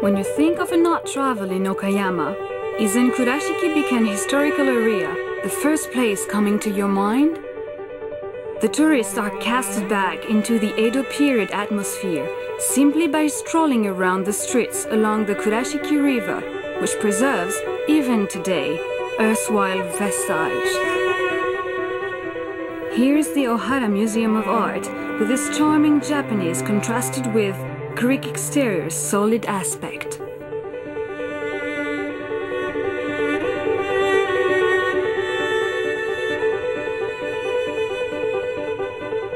When you think of an art travel in Okayama, isn't Kurashiki Bikan historical area the first place coming to your mind? The tourists are cast back into the Edo period atmosphere simply by strolling around the streets along the Kurashiki River, which preserves, even today, erstwhile vestige. Here is the Ohara Museum of Art, with its charming Japanese contrasted with Greek exterior's solid aspect.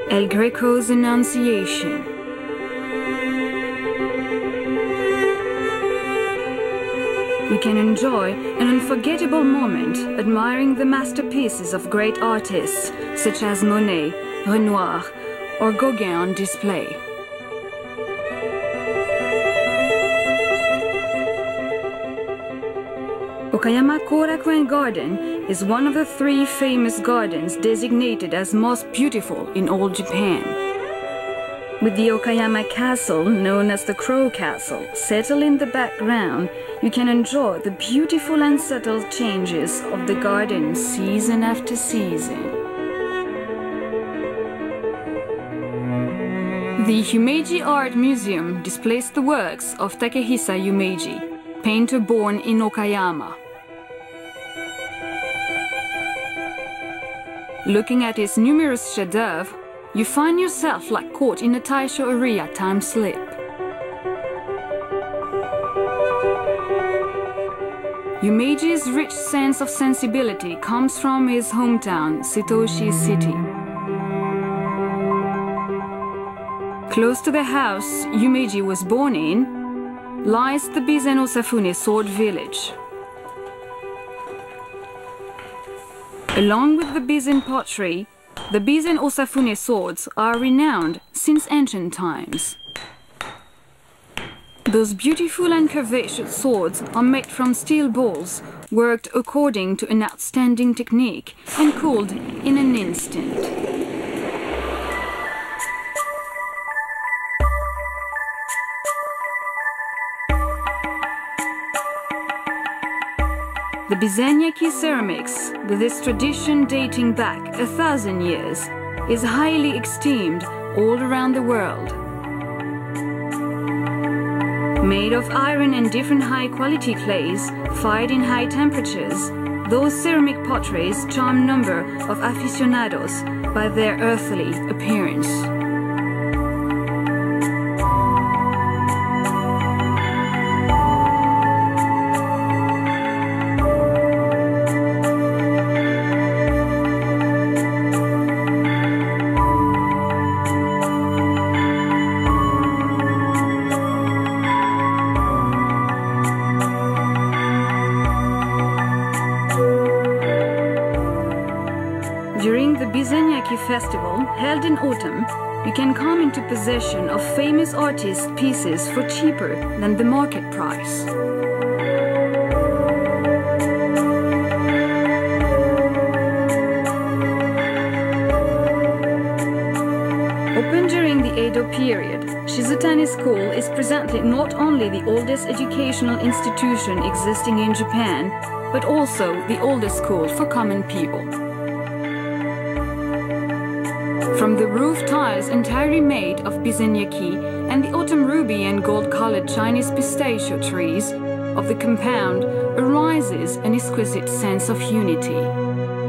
El Greco's Annunciation. We can enjoy an unforgettable moment admiring the masterpieces of great artists such as Monet, Renoir, or Gauguin on display. Okayama Korakuen Garden is one of the three famous gardens designated as most beautiful in all Japan. With the Okayama Castle, known as the Crow Castle, settled in the background, you can enjoy the beautiful and subtle changes of the garden season after season. The Yumeji Art Museum displays the works of Takehisa Yumeji, painter born in Okayama. Looking at his numerous chefs-d'oeuvre, you find yourself like caught in a Taisho area time slip. Yumeji's rich sense of sensibility comes from his hometown, Sitoshi City. Close to the house Yumeji was born in lies the Bizen Osafune Sword Village. Along with the Bizen pottery, the Bizen Osafune swords are renowned since ancient times. Those beautiful and curvaceous swords are made from steel balls, worked according to an outstanding technique and cooled in an instant. The Bizenyaki ceramics, with its tradition dating back 1,000 years, is highly esteemed all around the world. Made of iron and different high-quality clays, fired in high temperatures, those ceramic potteries charm a number of aficionados by their earthly appearance. Festival, held in autumn, you can come into possession of famous artist pieces for cheaper than the market price. Open during the Edo period, Shizutani School is presently not only the oldest educational institution existing in Japan, but also the oldest school for common people. From the roof tiles entirely made of bizenyaki and the autumn ruby and gold-colored Chinese pistachio trees of the compound arises an exquisite sense of unity.